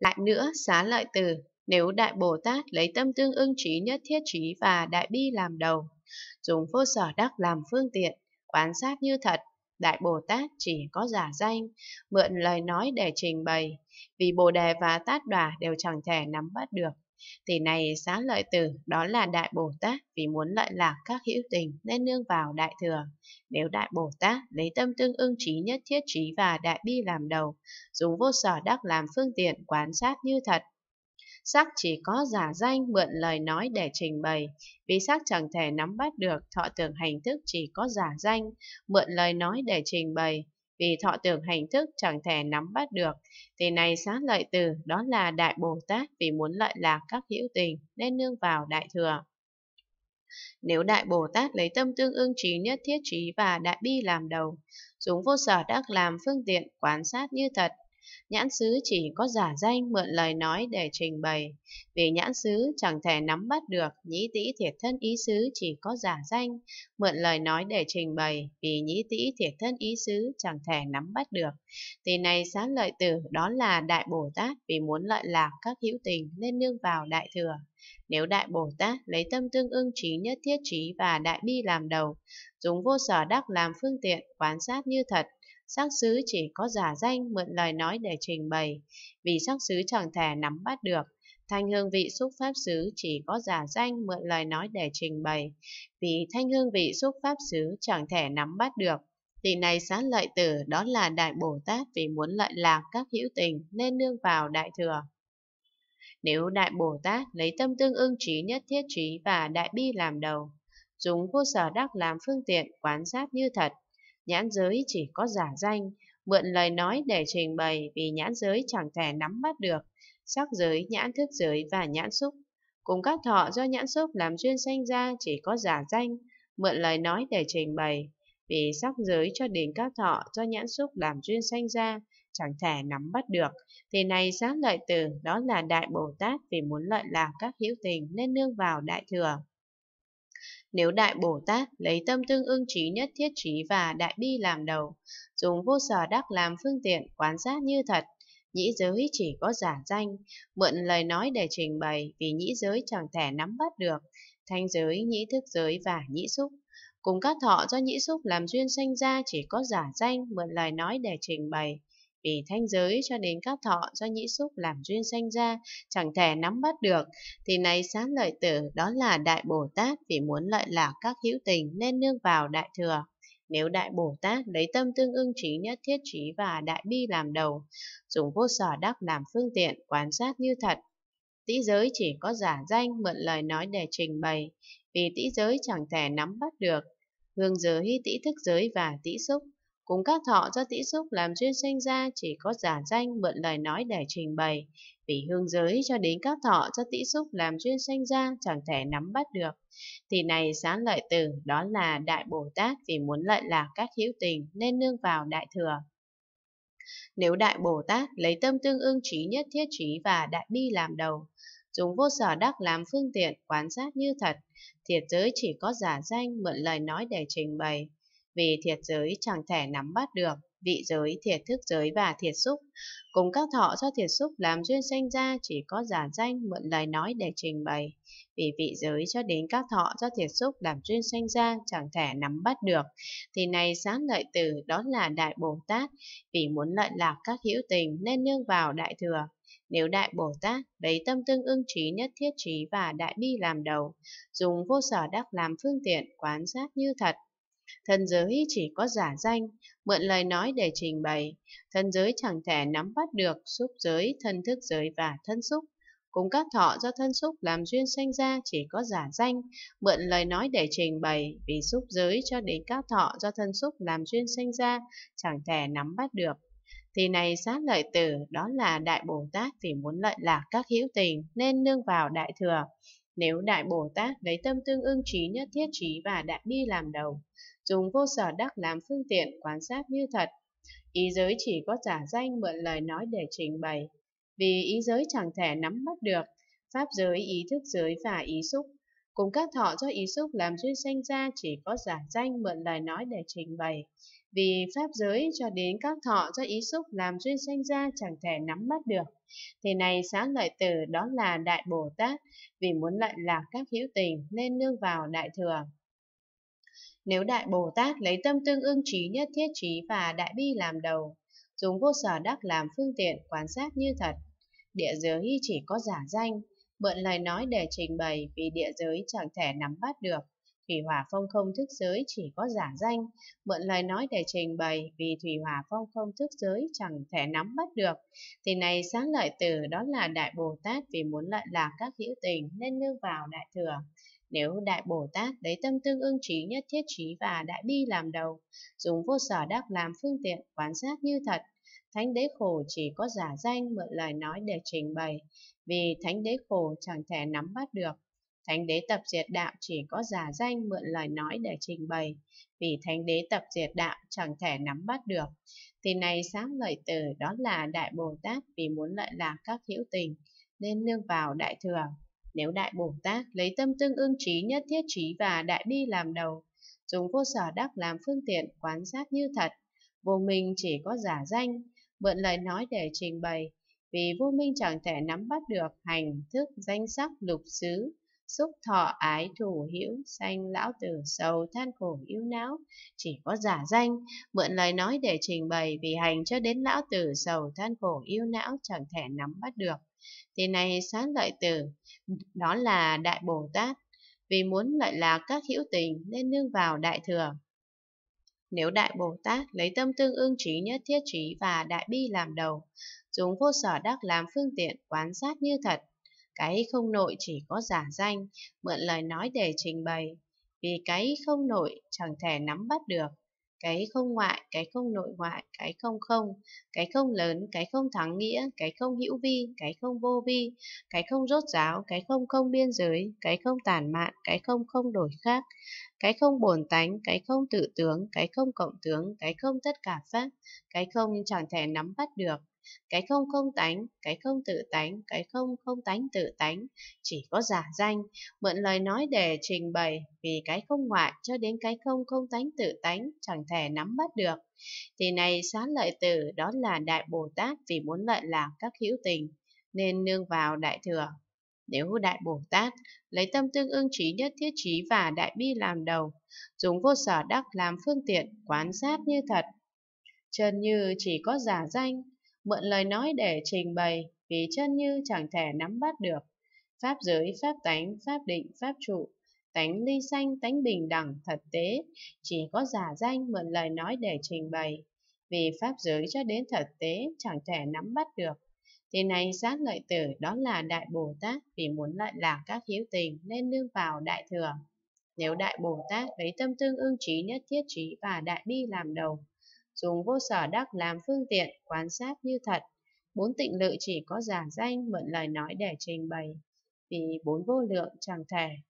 Lại nữa, Xá Lợi Tử, nếu Đại Bồ Tát lấy tâm tương ưng trí nhất thiết trí và Đại Bi làm đầu, dùng vô sở đắc làm phương tiện, quán sát như thật, Đại Bồ Tát chỉ có giả danh, mượn lời nói để trình bày, vì Bồ Đề và Tát Đoà đều chẳng thể nắm bắt được. Thì này Xá Lợi Tử, đó là Đại Bồ Tát vì muốn lợi lạc các hữu tình nên nương vào Đại Thừa. Nếu Đại Bồ Tát lấy tâm tương ưng trí nhất thiết trí và Đại Bi làm đầu, dùng vô sở đắc làm phương tiện, quán sát như thật, sắc chỉ có giả danh, mượn lời nói để trình bày, vì sắc chẳng thể nắm bắt được. Thọ tưởng hành thức chỉ có giả danh, mượn lời nói để trình bày, vì thọ tưởng hành thức chẳng thể nắm bắt được. Thì này Xá Lợi Tử, đó là Đại Bồ Tát vì muốn lợi lạc các hữu tình nên nương vào Đại Thừa. Nếu Đại Bồ Tát lấy tâm tương ưng trí nhất thiết trí và Đại Bi làm đầu, dùng vô sở đắc làm phương tiện, quán sát như thật, nhãn xứ chỉ có giả danh, mượn lời nói để trình bày, vì nhãn xứ chẳng thể nắm bắt được. Nhĩ tĩ thiệt thân ý xứ chỉ có giả danh, mượn lời nói để trình bày, vì nhĩ tĩ thiệt thân ý xứ chẳng thể nắm bắt được. Thì này Xá Lợi Tử, đó là Đại Bồ Tát vì muốn lợi lạc các hữu tình nên nương vào Đại Thừa. Nếu Đại Bồ Tát lấy tâm tương ưng trí nhất thiết trí và Đại Bi làm đầu, dùng vô sở đắc làm phương tiện, quán sát như thật, sắc xứ chỉ có giả danh, mượn lời nói để trình bày, vì sắc xứ chẳng thể nắm bắt được. Thanh hương vị xúc pháp xứ chỉ có giả danh, mượn lời nói để trình bày, vì thanh hương vị xúc pháp xứ chẳng thể nắm bắt được. Thì này Xá Lợi Tử, đó là Đại Bồ Tát vì muốn lợi lạc các hữu tình nên nương vào Đại Thừa. Nếu Đại Bồ Tát lấy tâm tương ưng trí nhất thiết trí và Đại Bi làm đầu, dùng vô sở đắc làm phương tiện, quán sát như thật, nhãn giới chỉ có giả danh, mượn lời nói để trình bày, vì nhãn giới chẳng thể nắm bắt được. Sắc giới, nhãn thức giới và nhãn xúc, cùng các thọ do nhãn xúc làm duyên sanh ra, chỉ có giả danh, mượn lời nói để trình bày, vì sắc giới cho đến các thọ do nhãn xúc làm duyên sanh ra, chẳng thể nắm bắt được. Thì này Xá Lợi Tử, đó là Đại Bồ Tát vì muốn lợi lạc các hữu tình nên nương vào Đại Thừa. Nếu Đại Bồ Tát lấy tâm tương ưng trí nhất thiết trí và Đại Bi làm đầu, dùng vô sở đắc làm phương tiện, quán sát như thật, nhĩ giới chỉ có giả danh, mượn lời nói để trình bày, vì nhĩ giới chẳng thể nắm bắt được. Thanh giới, nhĩ thức giới và nhĩ xúc, cùng các thọ do nhĩ xúc làm duyên sanh ra, chỉ có giả danh, mượn lời nói để trình bày, vì thanh giới cho đến các thọ do nhĩ xúc làm duyên sanh ra, chẳng thể nắm bắt được. Thì này Xá Lợi Tử, đó là Đại Bồ Tát vì muốn lợi lạc các hữu tình nên nương vào Đại Thừa. Nếu Đại Bồ Tát lấy tâm tương ưng trí nhất thiết trí và Đại Bi làm đầu, dùng vô sở đắc làm phương tiện, quán sát như thật, tĩ giới chỉ có giả danh, mượn lời nói để trình bày, vì tĩ giới chẳng thể nắm bắt được. Hương giới, tĩ thức giới và tĩ xúc, cùng các thọ do tĩ xúc làm duyên sanh ra, chỉ có giả danh, mượn lời nói để trình bày, vì hương giới cho đến các thọ do tĩ xúc làm duyên sanh ra, chẳng thể nắm bắt được. Thì này Xá Lợi Tử, đó là Đại Bồ Tát vì muốn lợi lạc các hữu tình nên nương vào Đại Thừa. Nếu Đại Bồ Tát lấy tâm tương ưng trí nhất thiết trí và Đại Bi làm đầu, dùng vô sở đắc làm phương tiện, quán sát như thật, thiệt giới chỉ có giả danh, mượn lời nói để trình bày, vì thiệt giới chẳng thể nắm bắt được. Vị giới, thiệt thức giới và thiệt xúc, cùng các thọ do thiệt xúc làm duyên sanh ra, chỉ có giả danh, mượn lời nói để trình bày, vì vị giới cho đến các thọ do thiệt xúc làm duyên sanh ra, chẳng thể nắm bắt được. Thì này Xá Lợi Tử, đó là Đại Bồ Tát vì muốn lợi lạc các hữu tình nên nương vào Đại Thừa. Nếu Đại Bồ Tát lấy tâm tương ưng trí nhất thiết trí và Đại Bi làm đầu, dùng vô sở đắc làm phương tiện, quán sát như thật, thân giới chỉ có giả danh, mượn lời nói để trình bày, thân giới chẳng thể nắm bắt được. Xúc giới, thân thức giới và thân xúc, cùng các thọ do thân xúc làm duyên sanh ra, chỉ có giả danh, mượn lời nói để trình bày, vì xúc giới cho đến các thọ do thân xúc làm duyên sanh ra, chẳng thể nắm bắt được. Thì này Xá Lợi Tử, đó là Đại Bồ Tát vì muốn lợi lạc các hữu tình nên nương vào Đại Thừa. Nếu Đại Bồ Tát lấy tâm tương ưng trí nhất thiết trí và Đại Bi làm đầu, dùng vô sở đắc làm phương tiện, quán sát như thật, ý giới chỉ có giả danh, mượn lời nói để trình bày, vì ý giới chẳng thể nắm bắt được. Pháp giới, ý thức giới và ý xúc, cùng các thọ do ý xúc làm duyên sanh ra, chỉ có giả danh, mượn lời nói để trình bày, vì pháp giới cho đến các thọ do ý xúc làm duyên sanh ra chẳng thể nắm bắt được. Thì này Xá Lợi Tử, đó là Đại Bồ Tát, vì muốn lợi lạc các hữu tình nên nương vào Đại Thừa. Nếu Đại Bồ Tát lấy tâm tương ưng trí nhất thiết trí và Đại Bi làm đầu, dùng vô sở đắc làm phương tiện quan sát như thật, địa giới chỉ có giả danh, mượn lời nói để trình bày vì địa giới chẳng thể nắm bắt được. Thủy hỏa phong không thức giới chỉ có giả danh, mượn lời nói để trình bày vì thủy hỏa phong không thức giới chẳng thể nắm bắt được. Thì này Xá Lợi Tử, đó là Đại Bồ Tát, vì muốn lợi lạc các hữu tình nên nương vào Đại Thừa. Nếu Đại Bồ Tát lấy tâm tương ưng trí nhất thiết trí và Đại Bi làm đầu, dùng vô sở đắc làm phương tiện quán sát như thật, Thánh Đế Khổ chỉ có giả danh, mượn lời nói để trình bày vì Thánh Đế Khổ chẳng thể nắm bắt được. Thánh Đế Tập Diệt Đạo chỉ có giả danh, mượn lời nói để trình bày vì Thánh Đế Tập Diệt Đạo chẳng thể nắm bắt được. Thì này Xá Lợi Tử, đó là Đại Bồ Tát, vì muốn lợi lạc các hữu tình nên nương vào Đại Thừa. Nếu Đại Bồ Tát lấy tâm tương ưng trí nhất thiết trí và Đại Bi làm đầu, dùng vô sở đắc làm phương tiện quán sát như thật, vô minh chỉ có giả danh, mượn lời nói để trình bày vì vô minh chẳng thể nắm bắt được hành, thức, danh sắc, lục xứ, xúc, thọ, ái, thủ, hữu, sanh, lão, tử, sầu, than, khổ, ưu não, chỉ có giả danh, mượn lời nói để trình bày vì hành cho đến lão, tử, sầu, than, khổ, ưu não chẳng thể nắm bắt được. Thì này Xá Lợi Tử, đó là Đại Bồ Tát, vì muốn lợi lạc các hữu tình nên nương vào Đại Thừa. Nếu Đại Bồ Tát lấy tâm tương ưng trí nhất thiết trí và Đại Bi làm đầu, dùng vô sở đắc làm phương tiện quán sát như thật, cái không nội chỉ có giả danh, mượn lời nói để trình bày vì cái không nội chẳng thể nắm bắt được. Cái không ngoại, cái không nội ngoại, cái không không, cái không lớn, cái không thắng nghĩa, cái không hữu vi, cái không vô vi, cái không rốt ráo, cái không không biên giới, cái không tản mạn, cái không không đổi khác, cái không bổn tánh, cái không tự tướng, cái không cộng tướng, cái không tất cả pháp, cái không chẳng thể nắm bắt được. Cái không không tánh, cái không tự tánh, cái không không tánh tự tánh, chỉ có giả danh, mượn lời nói để trình bày vì cái không ngoại cho đến cái không không tánh tự tánh chẳng thể nắm bắt được. Thì này Xá Lợi Tử, đó là Đại Bồ Tát, vì muốn lợi lạc các hữu tình nên nương vào Đại Thừa. Nếu Đại Bồ Tát lấy tâm tương ưng trí nhất thiết trí và Đại Bi làm đầu, dùng vô sở đắc làm phương tiện quán sát như thật, chân như chỉ có giả danh, mượn lời nói để trình bày vì chân như chẳng thể nắm bắt được. Pháp giới, pháp tánh, pháp định, pháp trụ, tánh ly sanh, tánh bình đẳng, thật tế, chỉ có giả danh, mượn lời nói để trình bày vì pháp giới cho đến thật tế chẳng thể nắm bắt được. Thì này Xá Lợi Tử, đó là Đại Bồ Tát, vì muốn lợi lạc các hữu tình nên nương vào Đại Thừa. Nếu Đại Bồ Tát lấy tâm tương ưng trí nhất thiết trí và Đại Bi làm đầu, dùng vô sở đắc làm phương tiện quán sát như thật, bốn tịnh lự chỉ có giả danh, mượn lời nói để trình bày vì bốn vô lượng chẳng thể